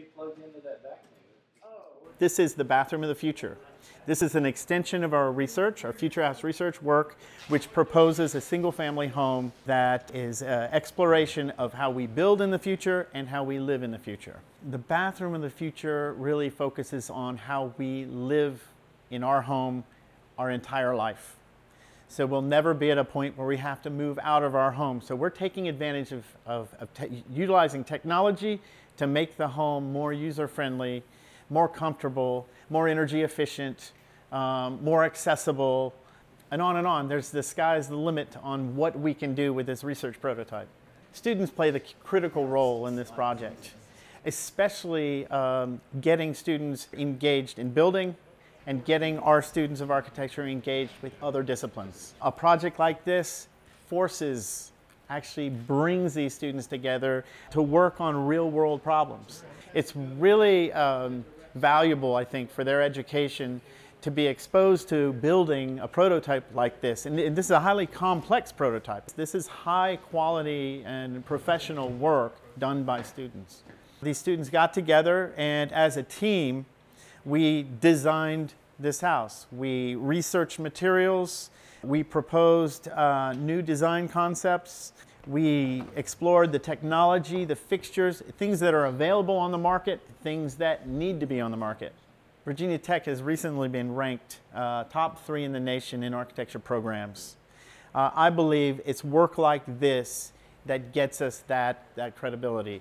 be plugged into that vacuum. This is the bathroom of the future. This is an extension of our research, our Future House research work, which proposes a single-family home that is an exploration of how we build in the future and how we live in the future. The bathroom of the future really focuses on how we live in our home our entire life. So we'll never be at a point where we have to move out of our home. So we're taking advantage of utilizing technology to make the home more user-friendly, more comfortable, more energy efficient, more accessible, and on and on. The sky's the limit on what we can do with this research prototype. Students play the critical role in this project, especially getting students engaged in building and getting our students of architecture engaged with other disciplines. A project like this actually brings these students together to work on real-world problems. It's really valuable, I think, for their education to be exposed to building a prototype like this. And this is a highly complex prototype. This is high quality and professional work done by students. These students got together, and as a team, we designed this house. We researched materials. We proposed new design concepts. We explored the technology, the fixtures, things that are available on the market, things that need to be on the market. Virginia Tech has recently been ranked top 3 in the nation in architecture programs. I believe it's work like this that gets us that credibility.